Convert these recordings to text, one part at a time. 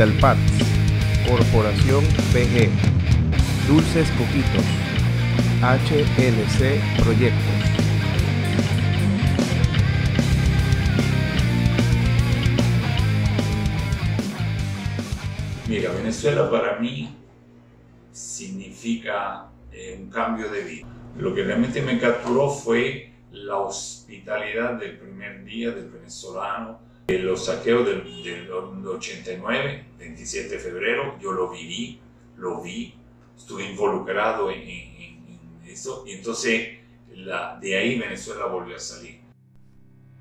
Italparts, Corporación PG, Dulces Coquitos, HLC Proyectos. Mira, Venezuela para mí significa un cambio de vida. Lo que realmente me capturó fue la hospitalidad del primer día del venezolano, los saqueos del 89, 27 de febrero, yo lo viví, estuve involucrado en eso y entonces de ahí Venezuela volvió a salir.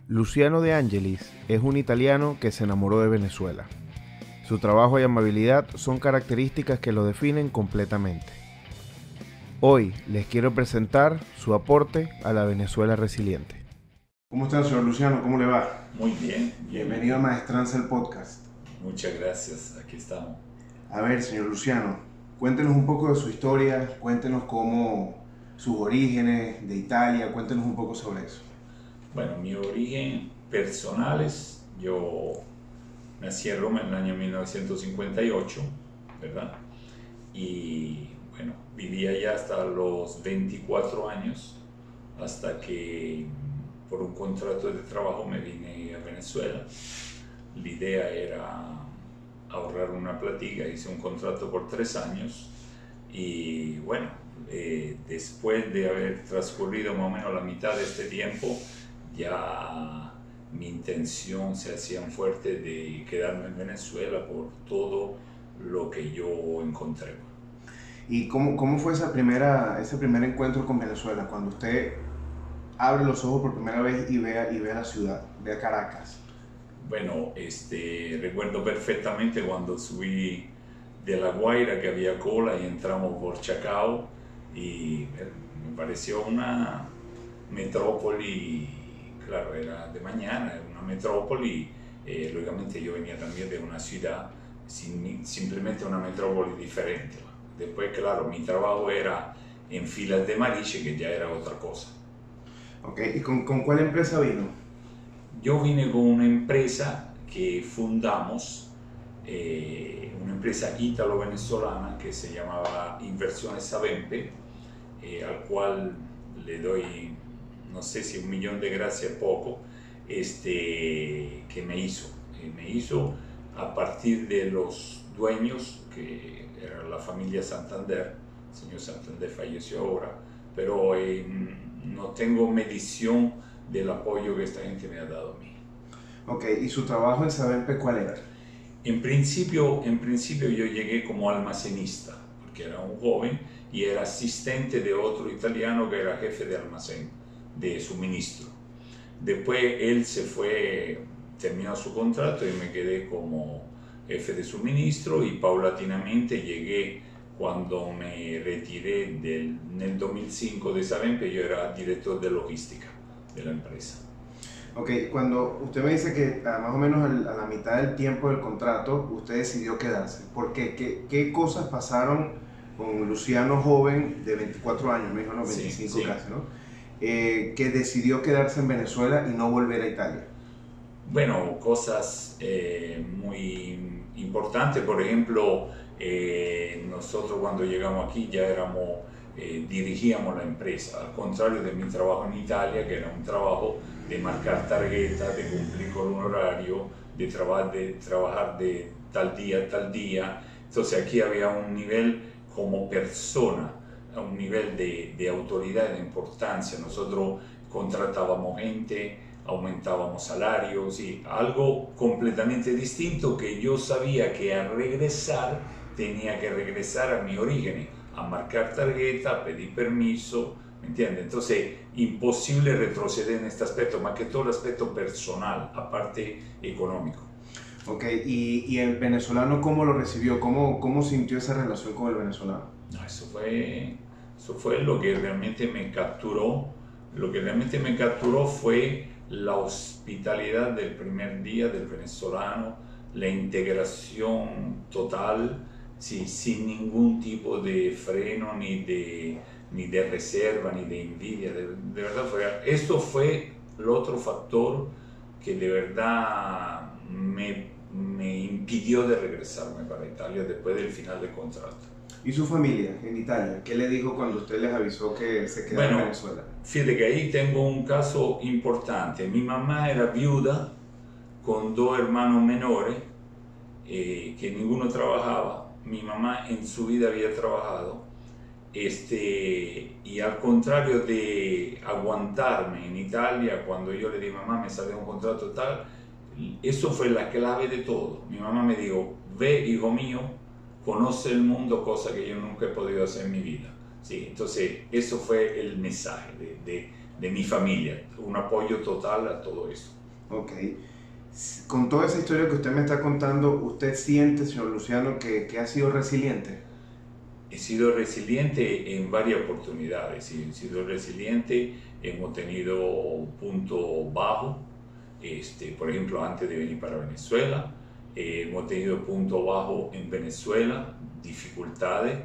Luciano de Angelis es un italiano que se enamoró de Venezuela. Su trabajo y amabilidad son características que lo definen completamente. Hoy les quiero presentar su aporte a la Venezuela Resiliente. ¿Cómo está, señor Luciano? ¿Cómo le va? Muy bien. Bienvenido a Maestranza, el podcast. Muchas gracias, aquí estamos. A ver, señor Luciano, cuéntenos un poco de su historia, cuéntenos cómo sus orígenes de Italia, cuéntenos un poco sobre eso. Bueno, mi origen personal es yo... Nací en Roma en el año 1958, ¿verdad? Y bueno, viví allá hasta los 24 años, hasta que por un contrato de trabajo me vine a Venezuela. La idea era ahorrar una platica, hice un contrato por 3 años y bueno, después de haber transcurrido más o menos la mitad de este tiempo, ya... mi intención se hacía fuerte de quedarme en Venezuela por todo lo que yo encontré. ¿Y cómo fue ese primer encuentro con Venezuela? Cuando usted abre los ojos por primera vez y ve a la ciudad, ve a Caracas. Bueno, recuerdo perfectamente cuando subí de La Guaira, que había cola, y entramos por Chacao, y me pareció una metrópoli. Claro, era de mañana, era una metrópoli, lógicamente yo venía también de una ciudad, simplemente una metrópoli diferente. Después, claro, mi trabajo era en Filas de Mariche, que ya era otra cosa. Ok, ¿y con cuál empresa vino? Yo vine con una empresa que fundamos, una empresa ítalo-venezolana que se llamaba Inversiones Avempe, al cual le doy... no sé si 1 millón de gracias poco, que me hizo a partir de los dueños, que era la familia Santander. El señor Santander falleció ahora, pero no tengo medición del apoyo que esta gente me ha dado a mí. Ok, ¿y su trabajo en Avempe cuál era? En principio yo llegué como almacenista, porque era un joven y era asistente de otro italiano que era jefe de almacén, de suministro. Después él se fue, terminó su contrato y me quedé como jefe de suministro y paulatinamente llegué, cuando me retiré en el 2005 de Avempe, yo era director de logística de la empresa. Ok, cuando usted me dice que más o menos a la mitad del tiempo del contrato usted decidió quedarse, ¿por qué? ¿Qué cosas pasaron con Luciano joven de 24 años, me dijo, no, 25 sí, sí, casi, ¿no? Que decidió quedarse en Venezuela y no volver a Italia. Bueno, cosas muy importantes. Por ejemplo, nosotros cuando llegamos aquí ya éramos, dirigíamos la empresa, al contrario de mi trabajo en Italia, que era un trabajo de marcar tarjetas, de cumplir con un horario, de trabajar de tal día a tal día. Entonces aquí había un nivel como persona, a un nivel de autoridad, de importancia. Nosotros contratábamos gente, aumentábamos salarios y algo completamente distinto, que yo sabía que al regresar tenía que regresar a mi origen, a marcar tarjeta, a pedir permiso, ¿me entiendes? Entonces, imposible retroceder en este aspecto, más que todo el aspecto personal, aparte económico. Ok, ¿y el venezolano cómo lo recibió? ¿Cómo sintió esa relación con el venezolano? Eso fue lo que realmente me capturó. Lo que realmente me capturó fue la hospitalidad del primer día del venezolano, la integración total, sí, sin ningún tipo de freno, ni de reserva, ni de envidia. De verdad, esto fue el otro factor que de verdad me me impidió de regresarme para Italia después del final del contrato. ¿Y su familia en Italia? ¿Qué le dijo cuando usted les avisó que se quedaba en Venezuela? Fíjate que ahí tengo un caso importante. Mi mamá era viuda con dos hermanos menores que ninguno trabajaba. Mi mamá en su vida había trabajado. Y al contrario de aguantarme en Italia, cuando yo le dije, mamá, me salió un contrato tal, eso fue la clave de todo. Mi mamá me dijo, ve, hijo mío, conoce el mundo, cosa que yo nunca he podido hacer en mi vida. Sí, entonces, eso fue el mensaje de mi familia, un apoyo total a todo eso. Ok. Con toda esa historia que usted me está contando, ¿usted siente, señor Luciano, que ha sido resiliente? He sido resiliente en varias oportunidades. He sido resiliente, hemos tenido un punto bajo. Por ejemplo, antes de venir para Venezuela, hemos tenido punto bajo en Venezuela, dificultades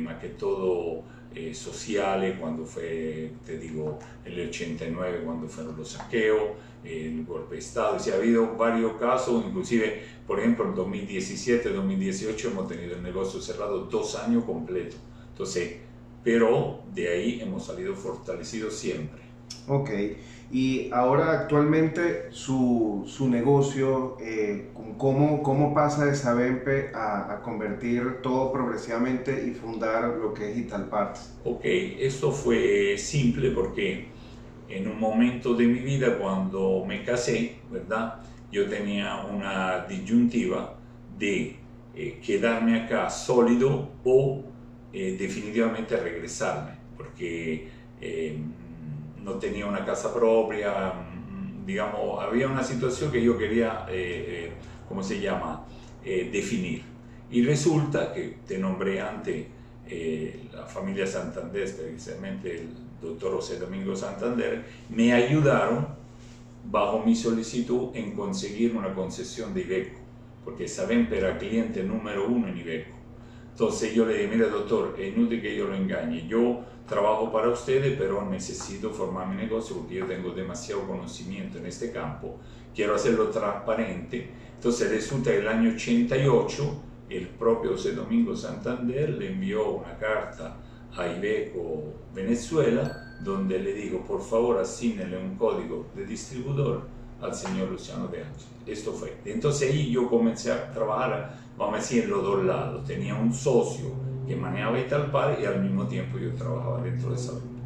más que todo sociales, cuando fue, te digo, el 89, cuando fueron los saqueos, el golpe de Estado. O sea, ha habido varios casos, inclusive, por ejemplo, en 2017, 2018 hemos tenido el negocio cerrado 2 años completos. Entonces, pero de ahí hemos salido fortalecidos siempre. Ok, y ahora actualmente su negocio, ¿cómo pasa de Avempe a convertir todo progresivamente y fundar lo que es Italparts? Ok, eso fue simple porque en un momento de mi vida cuando me casé, ¿verdad? Yo tenía una disyuntiva de quedarme acá sólido o definitivamente regresarme, porque no tenía una casa propia, digamos, había una situación que yo quería, ¿cómo se llama?, definir. Y resulta que te nombré antes la familia Santander, especialmente el doctor José Domingo Santander, me ayudaron bajo mi solicitud en conseguir una concesión de Iveco, porque Avempe era cliente número 1 en Iveco. Entonces yo le dije, mira doctor, es inútil que yo lo engañe, yo trabajo para ustedes, pero necesito formar mi negocio porque yo tengo demasiado conocimiento en este campo, quiero hacerlo transparente. Entonces resulta que el año 88 el propio José Domingo Santander le envió una carta a Iveco Venezuela donde le digo, por favor asínele un código de distribuidor al señor Luciano de Angelis. Esto fue. Entonces ahí yo comencé a trabajar, vamos a decir, en los dos lados. Tenía un socio que manejaba Italparts y al mismo tiempo yo trabajaba dentro de Avempe.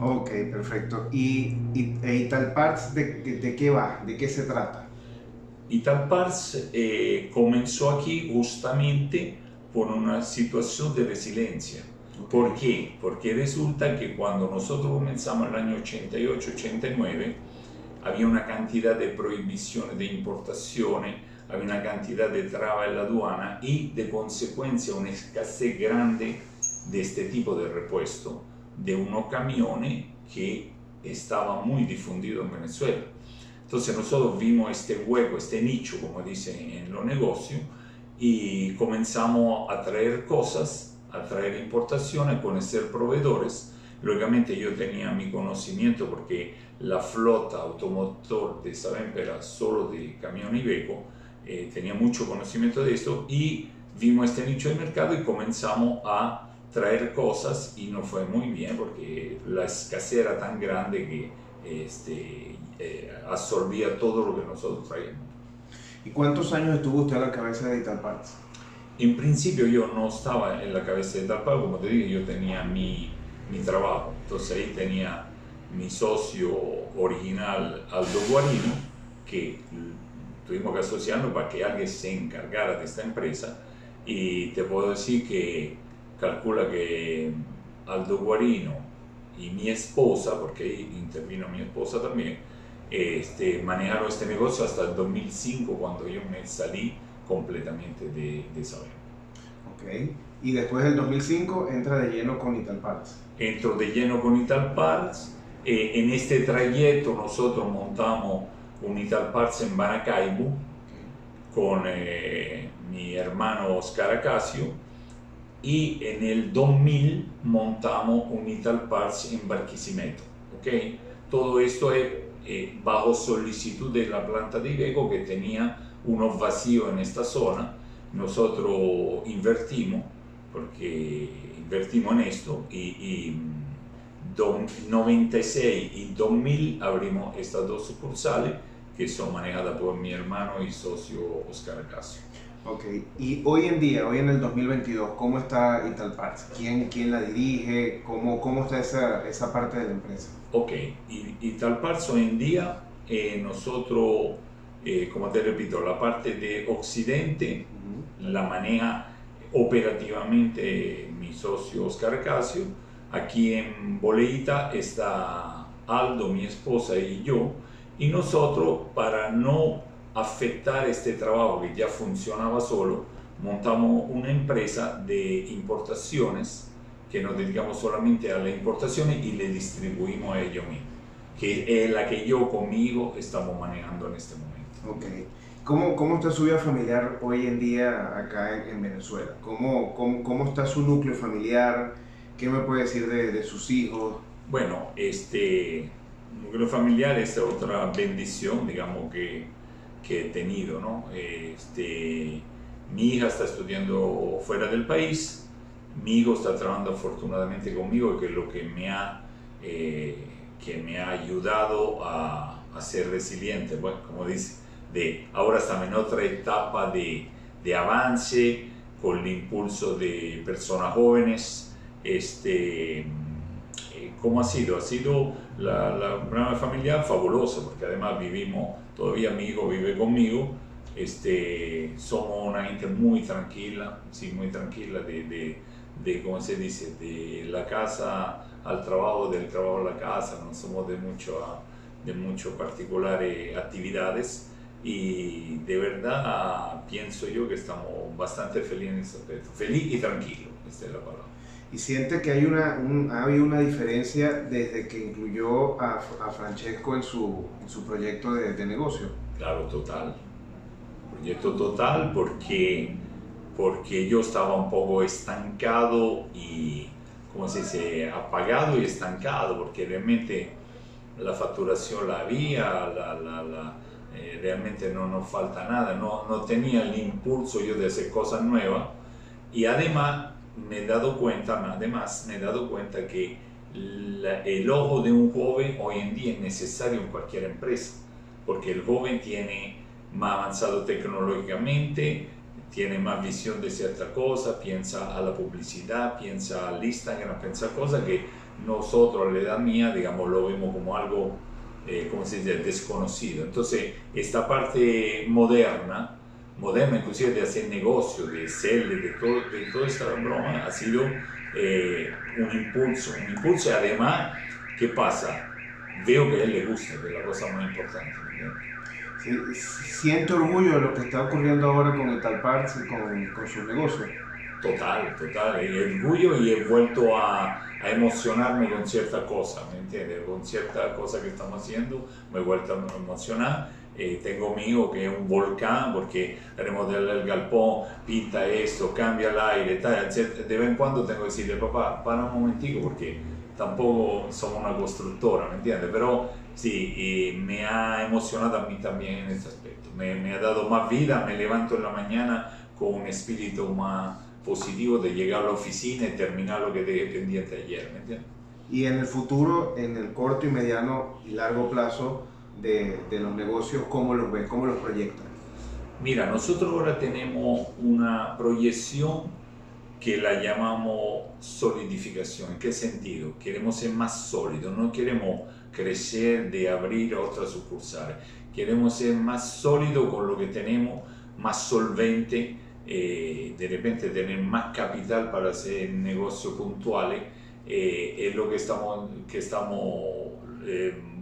Ok, perfecto. ¿Y Italparts de qué va? ¿De qué se trata? Italparts comenzó aquí justamente por una situación de resiliencia. Okay. ¿Por qué? Porque resulta que cuando nosotros comenzamos el año 88-89 había una cantidad de prohibiciones de importaciones, había una cantidad de trabas en la aduana y de consecuencia una escasez grande de este tipo de repuesto, de unos camiones que estaba muy difundido en Venezuela. Entonces nosotros vimos este hueco, este nicho, como dicen en los negocios, y comenzamos a traer cosas, a traer importaciones, a conocer proveedores. Lógicamente yo tenía mi conocimiento porque la flota automotor de Avempe era solo de camión Iveco, tenía mucho conocimiento de esto y vimos este nicho de mercado y comenzamos a traer cosas y no fue muy bien porque la escasez era tan grande que absorbía todo lo que nosotros traíamos. ¿Y cuántos años estuvo usted a la cabeza de Italparts? En principio yo no estaba en la cabeza de Italparts, como te dije, yo tenía mi trabajo. Entonces ahí tenía mi socio original, Aldo Guarino, que tuvimos que asociarnos para que alguien se encargara de esta empresa. Y te puedo decir que calcula que Aldo Guarino y mi esposa, porque ahí intervino mi esposa también, manejaron este negocio hasta el 2005, cuando yo me salí completamente de Avempe. Okay. Y después del 2005 entra de lleno con Italparts. Entro de lleno con Italparts. En este trayecto nosotros montamos un Italparts en Maracaibo con mi hermano Oscar Acacio y en el 2000 montamos un Italparts en Barquisimeto. ¿Okay? Todo esto es bajo solicitud de la planta de riego que tenía unos vacíos en esta zona. Nosotros invertimos, porque invertimos en esto, y 96 y 2000 abrimos estas dos sucursales que son manejadas por mi hermano y socio Oscar Acacio. Ok, y hoy en día, hoy en el 2022, ¿cómo está Italparts? ¿Quién la dirige? ¿Cómo está esa parte de la empresa? Ok, Italparts hoy en día, nosotros, como te repito, la parte de Occidente la maneja operativamente mi socio Oscar Acacio. Aquí en Boleita está Aldo, mi esposa, y yo. Y nosotros, para no afectar este trabajo que ya funcionaba solo, montamos una empresa de importaciones que nos dedicamos solamente a las importaciones y le distribuimos a ellos mismos, que es la que yo conmigo estamos manejando en este momento. Okay. ¿Cómo está su vida familiar hoy en día acá en Venezuela? ¿Cómo está su núcleo familiar? ¿Qué me puede decir de sus hijos? Bueno, este núcleo familiar es otra bendición, digamos, que he tenido, ¿no? Mi hija está estudiando fuera del país, mi hijo está trabajando afortunadamente conmigo, que es lo que me ha ayudado a ser resiliente, bueno, como dice. Ahora estamos en otra etapa de avance, con el impulso de personas jóvenes. ¿Cómo ha sido? Ha sido la programa familiar fabuloso, porque además vivimos, todavía mi hijo vive conmigo. Somos una gente muy tranquila, sí, muy tranquila, ¿cómo se dice? De la casa al trabajo, del trabajo a la casa, no somos de mucho particulares actividades. Y de verdad pienso yo que estamos bastante felices en ese aspecto, feliz y tranquilo, esta es la palabra. ¿Y siente que hay ha habido una diferencia desde que incluyó a Francesco en su proyecto de negocio? Claro, total. Proyecto total porque yo estaba un poco estancado y, ¿cómo se dice?, apagado y estancado, porque realmente la facturación la había, realmente no nos falta nada, no tenía el impulso yo de hacer cosas nuevas. Y además me he dado cuenta que el ojo de un joven hoy en día es necesario en cualquier empresa, porque el joven tiene más avanzado tecnológicamente, tiene más visión de cierta cosa, piensa a la publicidad, piensa al Instagram, piensa cosas que nosotros a la edad mía, digamos, lo vemos como algo como se dice, desconocido. Entonces, esta parte moderna inclusive de hacer negocio, de ser, de toda esta broma, ha sido un impulso. Además, ¿qué pasa? Veo que a él le gusta, que es la cosa más importante, ¿no? Sí, siento orgullo de lo que está ocurriendo ahora con Italparts y con su negocio. Total, el orgullo, y he vuelto a emocionarme con cierta cosa, ¿me entiendes? Con cierta cosa que estamos haciendo, me he vuelto a emocionar. Tengo mi hijo que es un volcán, porque remodela el galpón, pinta esto, cambia el aire, tal, etc. De vez en cuando tengo que decirle, papá, para un momentico, porque tampoco somos una constructora, ¿me entiendes? Pero sí, me ha emocionado a mí también en este aspecto. Me ha dado más vida, me levanto en la mañana con un espíritu más positivo de llegar a la oficina y terminar lo que dejé pendiente ayer, ¿me entiendes? Y en el futuro, en el corto y mediano y largo plazo de los negocios, ¿cómo los ves? ¿Cómo los proyectas? Mira, nosotros ahora tenemos una proyección que la llamamos solidificación. ¿En qué sentido? Queremos ser más sólidos, no queremos crecer de abrir otras sucursales. Queremos ser más sólidos con lo que tenemos, más solvente. De repente tener más capital para hacer negocios puntuales es lo que estamos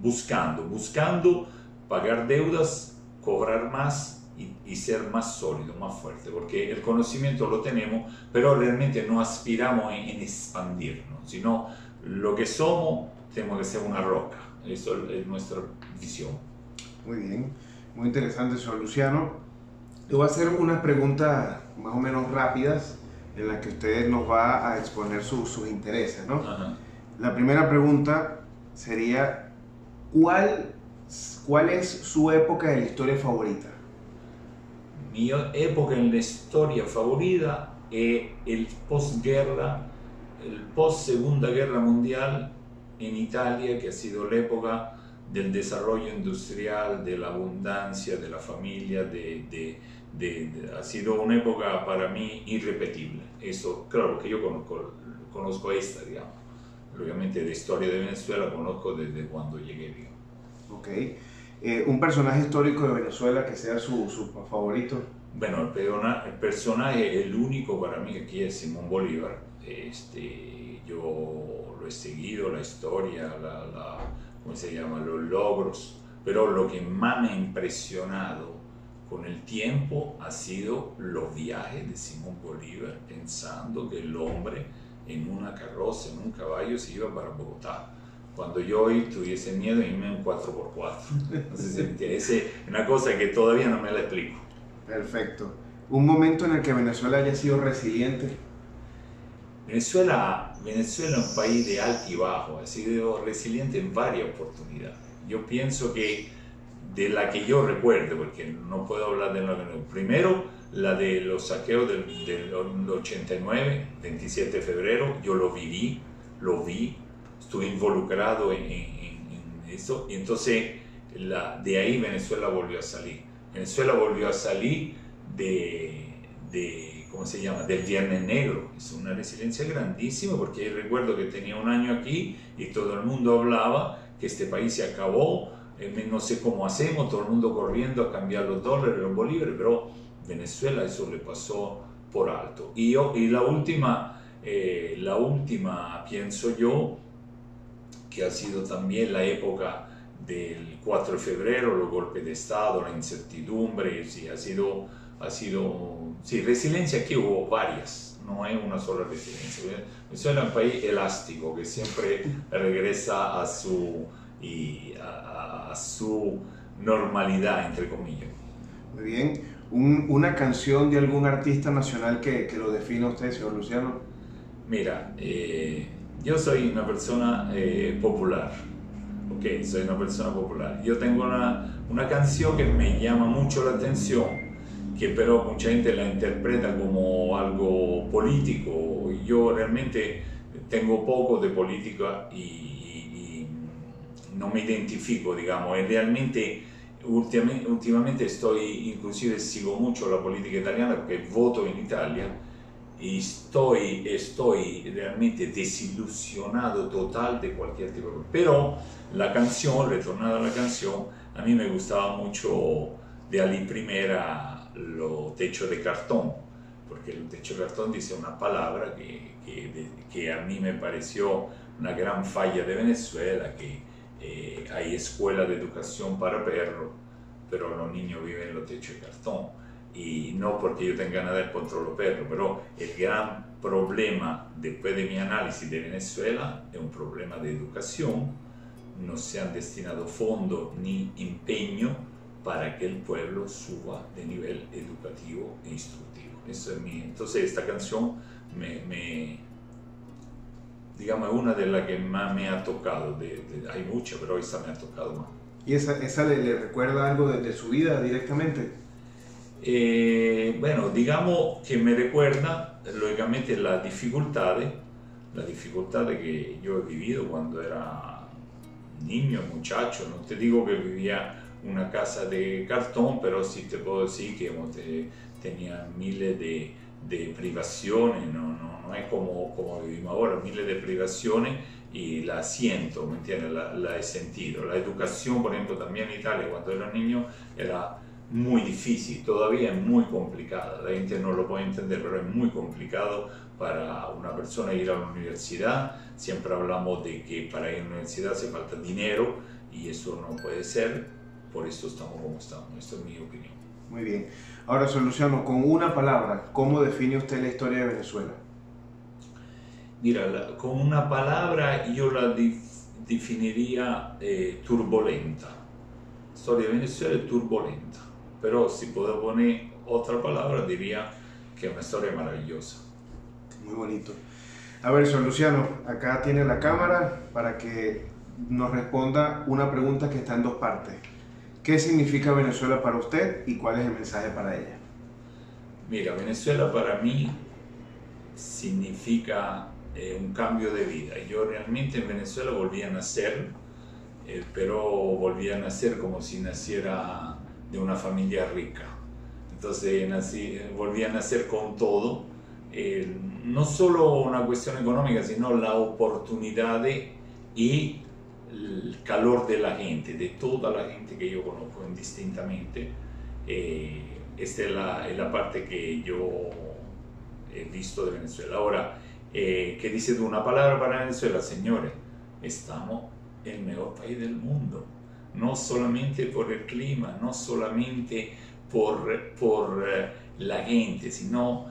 buscando pagar deudas, cobrar más y ser más sólido, más fuerte, porque el conocimiento lo tenemos, pero realmente no aspiramos en expandirnos, sino lo que somos tenemos que ser una roca. Eso es nuestra visión. Muy bien, muy interesante, señor Luciano. Te voy a hacer unas preguntas más o menos rápidas en las que usted nos va a exponer sus intereses, ¿no? Ajá. La primera pregunta sería, ¿cuál ¿Cuál es su época de la historia favorita? Mi época en la historia favorita es el postguerra, el post-segunda guerra mundial en Italia, que ha sido la época del desarrollo industrial, de la abundancia, de la familia, ha sido una época para mí irrepetible. Eso, claro, que yo conozco esta, digamos. Obviamente, la historia de Venezuela conozco desde cuando llegué, digamos. Ok. ¿Un personaje histórico de Venezuela que sea su favorito? Bueno, el personaje, el único para mí aquí es Simón Bolívar. Yo lo he seguido, la historia, ¿cómo se llama?, los logros, pero lo que más me ha impresionado con el tiempo ha sido los viajes de Simón Bolívar, pensando que el hombre en una carroza, en un caballo, se iba para Bogotá. Cuando yo hoy tuviese miedo, irme en 4x4. No sé si entiende. Es una cosa que todavía no me la explico. Perfecto. ¿Un momento en el que Venezuela haya sido resiliente? Venezuela es un país de alto y bajo, ha sido resiliente en varias oportunidades. Yo pienso que de la que yo recuerdo, porque no puedo hablar de la que no. Primero, la de los saqueos del 89, 27 de febrero, yo lo viví, estuve involucrado en eso, y entonces de ahí Venezuela volvió a salir. Venezuela volvió a salir ¿cómo se llama?, del Viernes Negro. Es una resiliencia grandísima, porque yo recuerdo que tenía un año aquí y todo el mundo hablaba que este país se acabó, no sé cómo hacemos, todo el mundo corriendo a cambiar los dólares, los bolívares, pero Venezuela eso le pasó por alto. Y la última, pienso yo, que ha sido también la época del 4 de febrero, los golpes de Estado, la incertidumbre, sí, sí, resiliencia que hubo varias, no hay una sola resiliencia. Venezuela es un país elástico que siempre regresa a su normalidad, entre comillas. Muy bien. ¿Una canción de algún artista nacional que lo define usted, señor Luciano? Mira, yo soy una persona popular. Ok, soy una persona popular. Yo tengo una canción que me llama mucho la atención, pero mucha gente la interpreta como algo político. Yo realmente tengo poco de política y no me identifico, digamos. Realmente, últimamente inclusive sigo mucho la política italiana porque voto en Italia y estoy realmente desilusionado total de cualquier tipo. Pero la canción, retornada a la canción, a mí me gustaba mucho de Ali Primera, los techos de cartón, porque el techo de cartón dice una palabra que a mí me pareció una gran falla de Venezuela, que hay escuelas de educación para perros, pero los niños viven en los techos de cartón, y no porque yo tenga nada en contra de los perros, pero el gran problema, después de mi análisis de Venezuela, es un problema de educación. No se han destinado fondos ni empeño para que el pueblo suba de nivel educativo e instructivo. Eso es entonces esta canción digamos, es una de las que más me ha tocado. Hay muchas, pero esa me ha tocado más. ¿Y esa le recuerda algo de su vida directamente? Bueno, digamos que me recuerda, lógicamente, las dificultades que yo he vivido cuando era niño, muchacho. No te digo que vivía una casa de cartón, pero sí te puedo decir que tenía miles de privaciones, no es como vivimos ahora, miles de privaciones, y la siento, ¿me entiendes? La he sentido. La educación, por ejemplo, también en Italia, cuando era niño, era muy difícil, todavía es muy complicada, la gente no lo puede entender, pero es muy complicado para una persona ir a la universidad. Siempre hablamos de que para ir a la universidad hace falta dinero, y eso no puede ser. Por eso estamos como estamos. Esta es mi opinión. Muy bien. Ahora, señor Luciano, con una palabra, ¿cómo define usted la historia de Venezuela? Mira, con una palabra yo la definiría turbulenta. La historia de Venezuela es turbulenta. Pero si puedo poner otra palabra, diría que es una historia maravillosa. Muy bonito. A ver, señor Luciano, acá tiene la cámara para que nos responda una pregunta que está en dos partes. ¿Qué significa Venezuela para usted y cuál es el mensaje para ella? Mira, Venezuela para mí significa un cambio de vida. Yo realmente en Venezuela volví a nacer, pero volví a nacer como si naciera de una familia rica. Entonces volví a nacer con todo, no solo una cuestión económica, sino la oportunidad y el calor de la gente, de toda la gente que yo conozco indistintamente. Esta es la parte que yo he visto de Venezuela. Ahora, ¿qué dice de una palabra para Venezuela? Señores, estamos en el mejor país del mundo. No solamente por el clima, no solamente por la gente, sino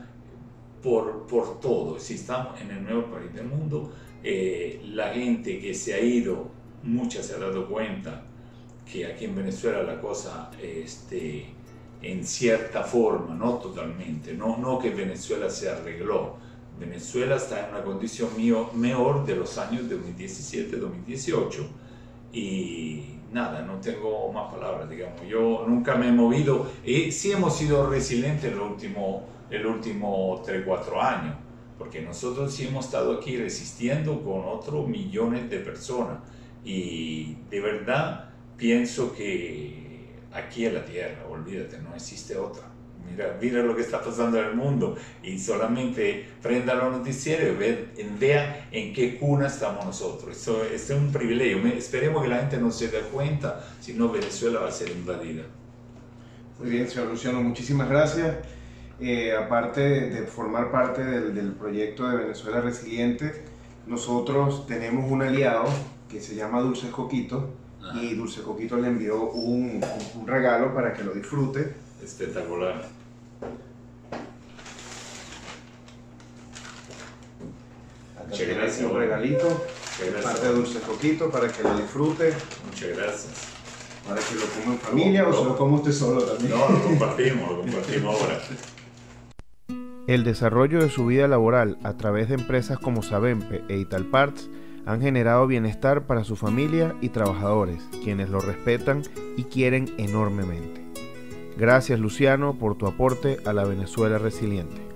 por todo. Si estamos en el mejor país del mundo, la gente que se ha ido, mucha se ha dado cuenta que aquí en Venezuela la cosa, en cierta forma, no totalmente, no que Venezuela se arregló. Venezuela está en una condición mejor de los años 2017-2018 y nada, no tengo más palabras, digamos. Yo nunca me he movido, sí hemos sido resilientes en los últimos 3-4 años, porque nosotros sí hemos estado aquí resistiendo con otros millones de personas y de verdad pienso que aquí en la tierra, olvídate, no existe otra. Mira lo que está pasando en el mundo y solamente prenda los noticieros y vea en qué cuna estamos nosotros. Eso es un privilegio. Esperemos que la gente no se dé cuenta, si no Venezuela va a ser invadida. Muy bien, señor Luciano, muchísimas gracias. Aparte de formar parte del proyecto de Venezuela Resiliente, nosotros tenemos un aliado que se llama Dulces Coquitos. Ajá. Y Dulces Coquitos le envió un regalo para que lo disfrute. Espectacular. Muchas gracias. Un regalito, parte de Dulces Coquitos, para que lo disfrute. Muchas gracias. Para que lo coma en familia o se lo coma usted solo también. No, lo compartimos ahora. El desarrollo de su vida laboral a través de empresas como Avempe e Italparts han generado bienestar para su familia y trabajadores, quienes lo respetan y quieren enormemente. Gracias, Luciano, por tu aporte a la Venezuela Resiliente.